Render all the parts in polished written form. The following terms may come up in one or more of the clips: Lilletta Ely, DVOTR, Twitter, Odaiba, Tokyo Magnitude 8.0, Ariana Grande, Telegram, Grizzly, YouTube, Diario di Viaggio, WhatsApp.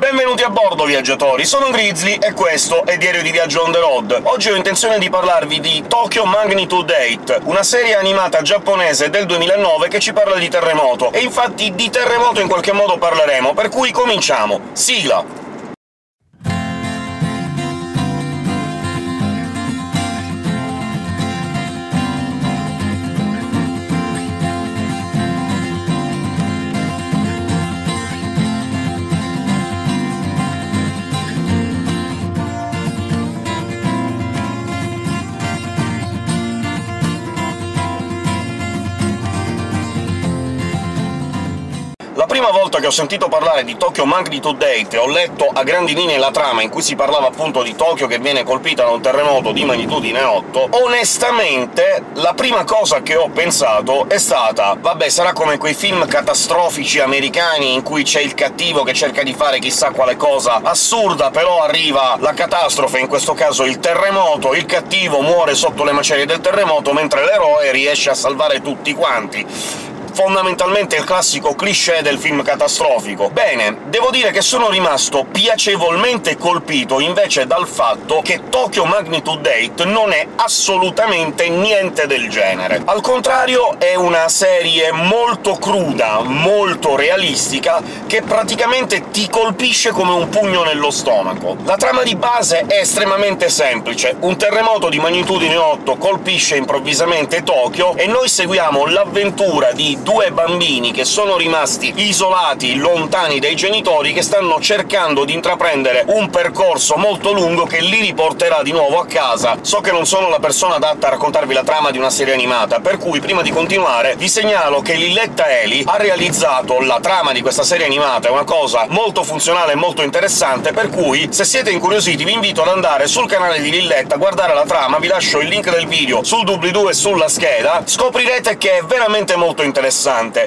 Benvenuti a bordo, viaggiatori! Sono Grizzly e questo è Diario di Viaggio on the road. Oggi ho intenzione di parlarvi di Tokyo Magnitude 8, una serie animata giapponese del 2009 che ci parla di terremoto, e infatti di terremoto in qualche modo parleremo, per cui cominciamo! Sigla! La prima volta che ho sentito parlare di Tokyo Magnitude 8 e ho letto a grandi linee la trama in cui si parlava appunto di Tokyo che viene colpita da un terremoto di magnitudine 8, onestamente la prima cosa che ho pensato è stata «Vabbè, sarà come quei film catastrofici americani in cui c'è il cattivo che cerca di fare chissà quale cosa assurda, però arriva la catastrofe, in questo caso il terremoto, il cattivo muore sotto le macerie del terremoto, mentre l'eroe riesce a salvare tutti quanti». Fondamentalmente il classico cliché del film catastrofico. Bene, devo dire che sono rimasto piacevolmente colpito invece dal fatto che Tokyo Magnitude 8 non è assolutamente niente del genere. Al contrario, è una serie molto cruda, molto realistica, che praticamente ti colpisce come un pugno nello stomaco. La trama di base è estremamente semplice. Un terremoto di magnitudine 8 colpisce improvvisamente Tokyo, e noi seguiamo l'avventura di due bambini che sono rimasti isolati, lontani dai genitori, che stanno cercando di intraprendere un percorso molto lungo che li riporterà di nuovo a casa. So che non sono la persona adatta a raccontarvi la trama di una serie animata, per cui prima di continuare vi segnalo che Lilletta Ely ha realizzato la trama di questa serie animata, è una cosa molto funzionale e molto interessante, per cui se siete incuriositi vi invito ad andare sul canale di Lilletta a guardare la trama, vi lascio il link del video sul doobly-doo e sulla scheda, scoprirete che è veramente molto interessante.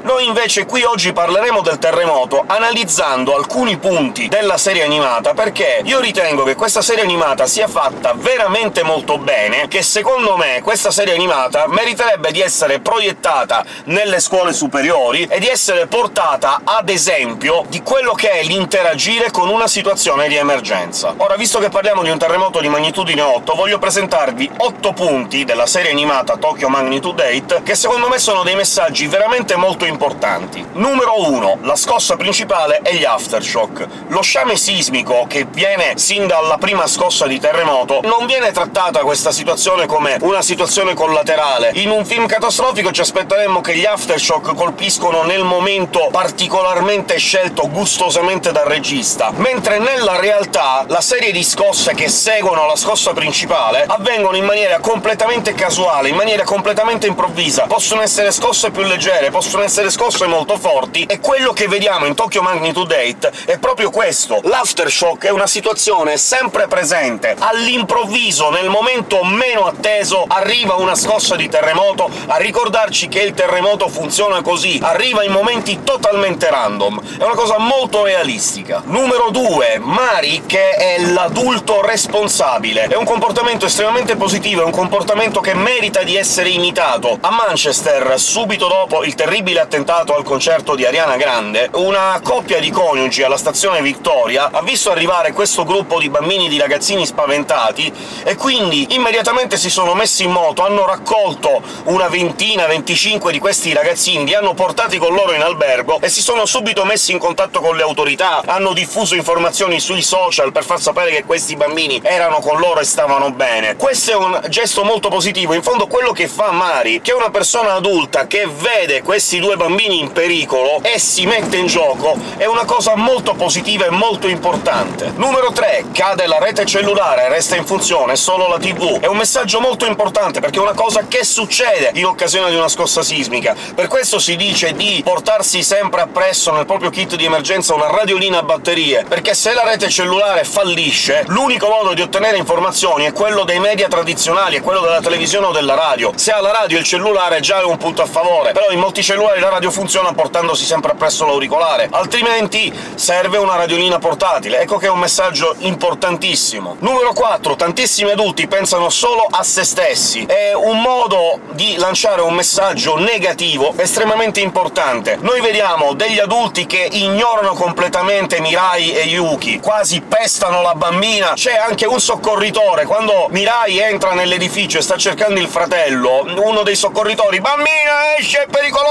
Noi invece qui oggi parleremo del terremoto analizzando alcuni punti della serie animata, perché io ritengo che questa serie animata sia fatta veramente molto bene, che secondo me questa serie animata meriterebbe di essere proiettata nelle scuole superiori e di essere portata ad esempio di quello che è l'interagire con una situazione di emergenza. Ora, visto che parliamo di un terremoto di magnitudine 8, voglio presentarvi 8 punti della serie animata Tokyo Magnitude 8 che secondo me sono dei messaggi veramente molto importanti. Numero 1. La scossa principale è gli aftershock. Lo sciame sismico che viene sin dalla prima scossa di terremoto non viene trattata questa situazione come una situazione collaterale. In un film catastrofico ci aspetteremmo che gli aftershock colpiscono nel momento particolarmente scelto gustosamente dal regista, mentre nella realtà la serie di scosse che seguono la scossa principale avvengono in maniera completamente casuale, in maniera completamente improvvisa. Possono essere scosse più leggere, possono essere scosse molto forti, e quello che vediamo in Tokyo Magnitude 8 è proprio questo. L'aftershock è una situazione sempre presente. All'improvviso, nel momento meno atteso, arriva una scossa di terremoto a ricordarci che il terremoto funziona così, arriva in momenti totalmente random. È una cosa molto realistica. Numero 2. Mari, che è l'adulto responsabile. È un comportamento estremamente positivo, è un comportamento che merita di essere imitato. A Manchester, subito dopo il terribile attentato al concerto di Ariana Grande, una coppia di coniugi alla stazione Victoria ha visto arrivare questo gruppo di bambini, di ragazzini spaventati, e quindi immediatamente si sono messi in moto, hanno raccolto una ventina, 25 di questi ragazzini, li hanno portati con loro in albergo e si sono subito messi in contatto con le autorità, hanno diffuso informazioni sui social per far sapere che questi bambini erano con loro e stavano bene. Questo è un gesto molto positivo. In fondo quello che fa Mari, che è una persona adulta che vede questi due bambini in pericolo e si mette in gioco, è una cosa molto positiva e molto importante. Numero 3. Cade la rete cellulare, resta in funzione solo la TV. È un messaggio molto importante, perché è una cosa che succede in occasione di una scossa sismica. Per questo si dice di portarsi sempre appresso nel proprio kit di emergenza una radiolina a batterie, perché se la rete cellulare fallisce l'unico modo di ottenere informazioni è quello dei media tradizionali, è quello della televisione o della radio. Se alla radio il cellulare già è un punto a favore, però in multicellulari la radio funziona portandosi sempre appresso l'auricolare, altrimenti serve una radiolina portatile. Ecco che è un messaggio importantissimo. Numero 4. Tantissimi adulti pensano solo a se stessi. È un modo di lanciare un messaggio negativo estremamente importante. Noi vediamo degli adulti che ignorano completamente Mirai e Yuki, quasi pestano la bambina. C'è anche un soccorritore, quando Mirai entra nell'edificio e sta cercando il fratello, uno dei soccorritori «Bambina, esci, è pericoloso!»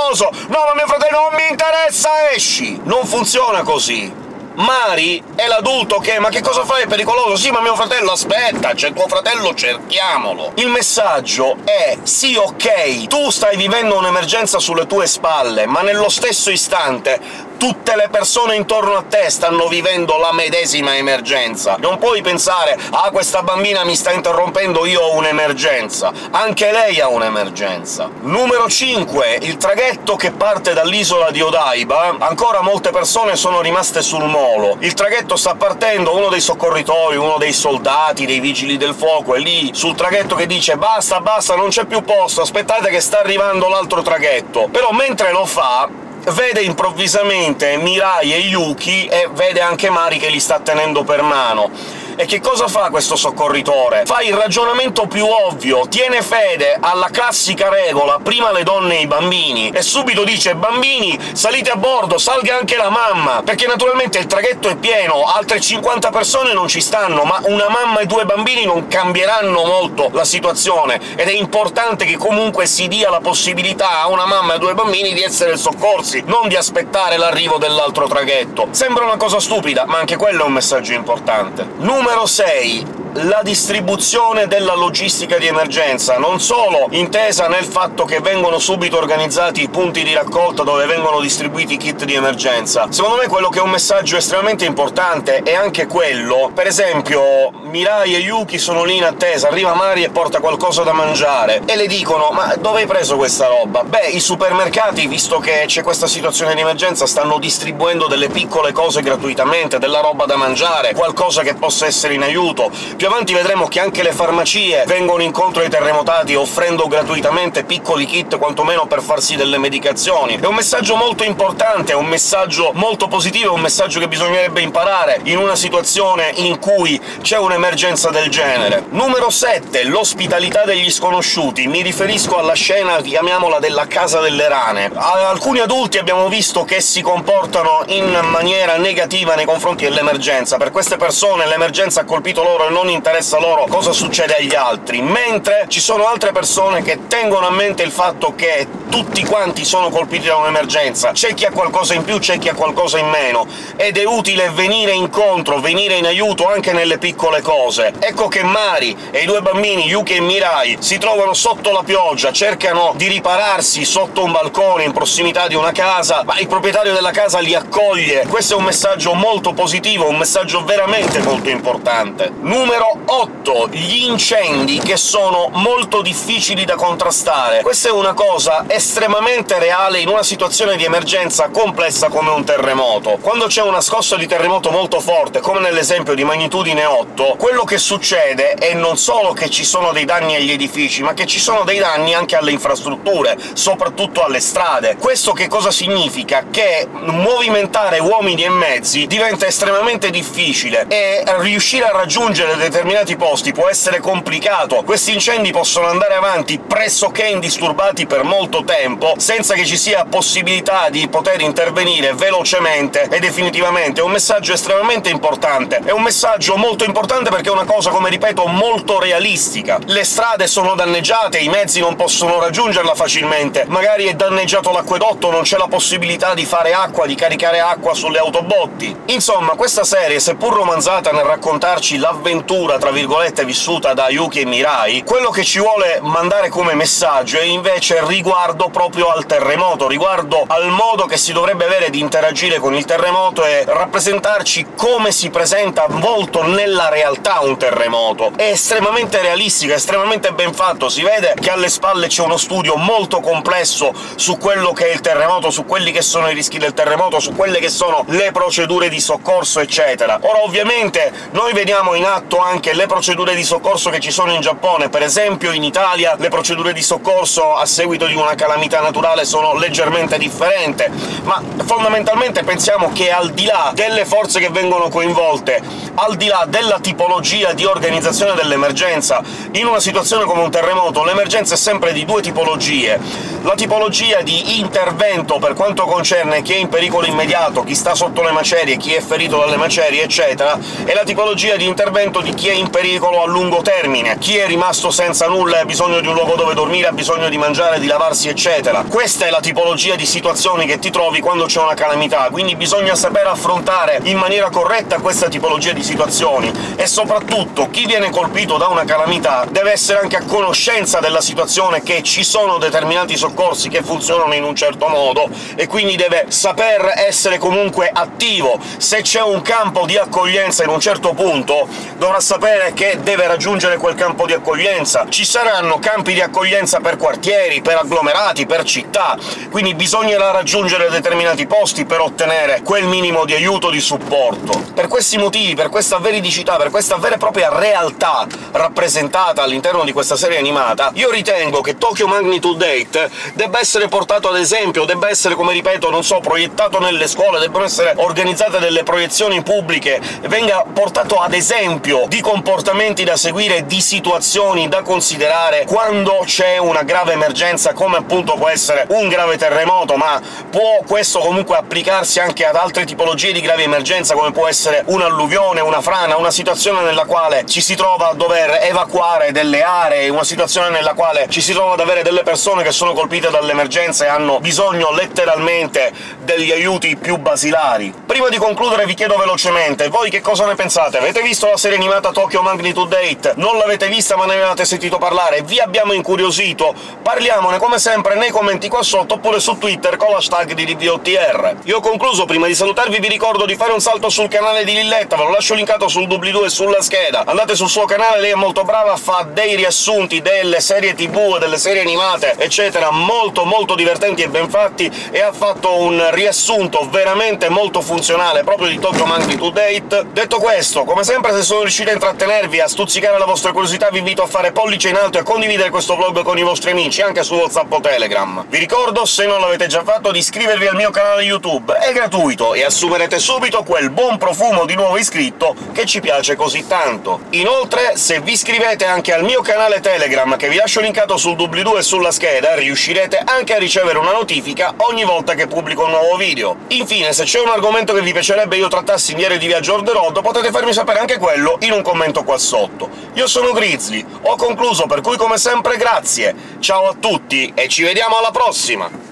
«No, ma mio fratello non mi interessa, esci!» Non funziona così. Mari è l'adulto che «Ma che cosa fai? È pericoloso!» «Sì, ma mio fratello, aspetta! C'è tuo fratello, cerchiamolo!» Il messaggio è «Sì, ok, tu stai vivendo un'emergenza sulle tue spalle, ma nello stesso istante tutte le persone intorno a te stanno vivendo la medesima emergenza. Non puoi pensare «Ah, questa bambina mi sta interrompendo, io ho un'emergenza». Anche lei ha un'emergenza. Numero 5. Il traghetto che parte dall'isola di Odaiba. Ancora molte persone sono rimaste sul molo. Il traghetto sta partendo, uno dei soccorritori, uno dei soldati, dei vigili del fuoco è lì sul traghetto che dice «Basta, basta, non c'è più posto, aspettate che sta arrivando l'altro traghetto». Però mentre lo fa vede improvvisamente Mirai e Yuki, e vede anche Mari che li sta tenendo per mano. E che cosa fa questo soccorritore? Fa il ragionamento più ovvio, tiene fede alla classica regola «prima le donne e i bambini», e subito dice «Bambini, salite a bordo, salga anche la mamma!» Perché naturalmente il traghetto è pieno, altre 50 persone non ci stanno, ma una mamma e due bambini non cambieranno molto la situazione, ed è importante che comunque si dia la possibilità a una mamma e due bambini di essere soccorsi, non di aspettare l'arrivo dell'altro traghetto. Sembra una cosa stupida, ma anche quello è un messaggio importante. Numero 6. La distribuzione della logistica di emergenza, non solo intesa nel fatto che vengono subito organizzati i punti di raccolta dove vengono distribuiti i kit di emergenza. Secondo me quello che è un messaggio estremamente importante è anche quello. Per esempio Mirai e Yuki sono lì in attesa, arriva Mari e porta qualcosa da mangiare, e le dicono «Ma dove hai preso questa roba?» «Beh, i supermercati, visto che c'è questa situazione di emergenza, stanno distribuendo delle piccole cose gratuitamente, della roba da mangiare, qualcosa che possa essere in aiuto». Più avanti vedremo che anche le farmacie vengono incontro ai terremotati, offrendo gratuitamente piccoli kit, quantomeno per farsi delle medicazioni. È un messaggio molto importante, è un messaggio molto positivo, è un messaggio che bisognerebbe imparare in una situazione in cui c'è un'emergenza del genere. Numero 7. L'ospitalità degli sconosciuti. Mi riferisco alla scena, chiamiamola, della Casa delle Rane. Alcuni adulti abbiamo visto che si comportano in maniera negativa nei confronti dell'emergenza. Per queste persone l'emergenza ha colpito loro e non interessa loro cosa succede agli altri, mentre ci sono altre persone che tengono a mente il fatto che tutti quanti sono colpiti da un'emergenza, c'è chi ha qualcosa in più, c'è chi ha qualcosa in meno, ed è utile venire incontro, venire in aiuto anche nelle piccole cose. Ecco che Mari e i due bambini, Yuki e Mirai, si trovano sotto la pioggia, cercano di ripararsi sotto un balcone in prossimità di una casa, ma il proprietario della casa li accoglie. Questo è un messaggio molto positivo, un messaggio veramente molto importante. Numero 8. Gli incendi, che sono molto difficili da contrastare. Questa è una cosa estremamente reale in una situazione di emergenza complessa come un terremoto. Quando c'è una scossa di terremoto molto forte, come nell'esempio di magnitudine 8, quello che succede è non solo che ci sono dei danni agli edifici, ma che ci sono dei danni anche alle infrastrutture, soprattutto alle strade. Questo che cosa significa? Che movimentare uomini e mezzi diventa estremamente difficile, e riuscire a raggiungere determinati posti può essere complicato. Questi incendi possono andare avanti pressoché indisturbati per molto tempo, senza che ci sia possibilità di poter intervenire velocemente e definitivamente. È un messaggio estremamente importante, è un messaggio molto importante perché è una cosa, come ripeto, molto realistica. Le strade sono danneggiate, i mezzi non possono raggiungerla facilmente, magari è danneggiato l'acquedotto, non c'è la possibilità di fare acqua, di caricare acqua sulle autobotti. Insomma, questa serie, seppur romanzata nel raccontarci l'avventura, tra virgolette, vissuta da Yuki e Mirai, quello che ci vuole mandare come messaggio è invece riguardo proprio al terremoto, riguardo al modo che si dovrebbe avere di interagire con il terremoto e rappresentarci come si presenta molto nella realtà un terremoto. È estremamente realistico, è estremamente ben fatto, si vede che alle spalle c'è uno studio molto complesso su quello che è il terremoto, su quelli che sono i rischi del terremoto, su quelle che sono le procedure di soccorso, eccetera. Ora, ovviamente, noi vediamo in atto anche anche le procedure di soccorso che ci sono in Giappone. Per esempio in Italia le procedure di soccorso a seguito di una calamità naturale sono leggermente differenti, ma fondamentalmente pensiamo che al di là delle forze che vengono coinvolte, al di là della tipologia di organizzazione dell'emergenza, in una situazione come un terremoto l'emergenza è sempre di due tipologie. La tipologia di intervento per quanto concerne chi è in pericolo immediato, chi sta sotto le macerie, chi è ferito dalle macerie, eccetera, e la tipologia di intervento di chi è in pericolo a lungo termine, chi è rimasto senza nulla e ha bisogno di un luogo dove dormire, ha bisogno di mangiare, di lavarsi, eccetera. Questa è la tipologia di situazioni che ti trovi quando c'è una calamità, quindi bisogna saper affrontare in maniera corretta questa tipologia di situazioni, e soprattutto chi viene colpito da una calamità deve essere anche a conoscenza della situazione, che ci sono determinati soccorsi che funzionano in un certo modo, e quindi deve saper essere comunque attivo. Se c'è un campo di accoglienza in un certo punto, dovrà sapere che deve raggiungere quel campo di accoglienza. Ci saranno campi di accoglienza per quartieri, per agglomerati, per città, quindi bisognerà raggiungere determinati posti per ottenere quel minimo di aiuto, di supporto. Per questi motivi, per questa veridicità, per questa vera e propria realtà rappresentata all'interno di questa serie animata, io ritengo che Tokyo Magnitude 8 debba essere portato ad esempio, debba essere, come ripeto, non so, proiettato nelle scuole, debbano essere organizzate delle proiezioni pubbliche, venga portato ad esempio di comportamenti da seguire, di situazioni da considerare quando c'è una grave emergenza, come appunto può essere un grave terremoto, ma può questo comunque applicarsi anche ad altre tipologie di grave emergenza, come può essere un'alluvione, una frana, una situazione nella quale ci si trova a dover evacuare delle aree, una situazione nella quale ci si trova ad avere delle persone che sono colpite dall'emergenza e hanno bisogno letteralmente degli aiuti più basilari. Prima di concludere vi chiedo velocemente, voi che cosa ne pensate? Avete visto la serie animata Tokyo Magnitude 8? Non l'avete vista ma ne avete sentito parlare? Vi abbiamo incuriosito? Parliamone come sempre nei commenti qua sotto, oppure su Twitter con l'hashtag di DVOTR. Io ho concluso, prima di salutarvi vi ricordo di fare un salto sul canale di Lilletta, ve lo lascio linkato sul doobly-doo e sulla scheda. Andate sul suo canale, lei è molto brava, fa dei riassunti delle serie TV, delle serie animate, eccetera, molto molto divertenti e ben fatti, e ha fatto un riassunto veramente molto funzionale proprio di Tokyo Magnitude 8. Detto questo, come sempre, se sono riuscito a intrattenervi, a stuzzicare la vostra curiosità, vi invito a fare pollice in alto e a condividere questo vlog con i vostri amici, anche su WhatsApp o Telegram. Vi ricordo, se non l'avete già fatto, di iscrivervi al mio canale YouTube, è gratuito e assumerete subito quel buon profumo di nuovo iscritto che ci piace così tanto. Inoltre, se vi iscrivete anche al mio canale Telegram, che vi lascio linkato sul doobly-doo e sulla scheda, riuscirete anche a ricevere una notifica ogni volta che pubblico un nuovo video. Infine, se c'è un argomento che vi piacerebbe io trattassi in Diario di Viaggio on the road, potete farmi sapere anche quello in un commento qua sotto. Io sono Grizzly, ho concluso, per cui come sempre grazie, ciao a tutti e ci vediamo alla prossima!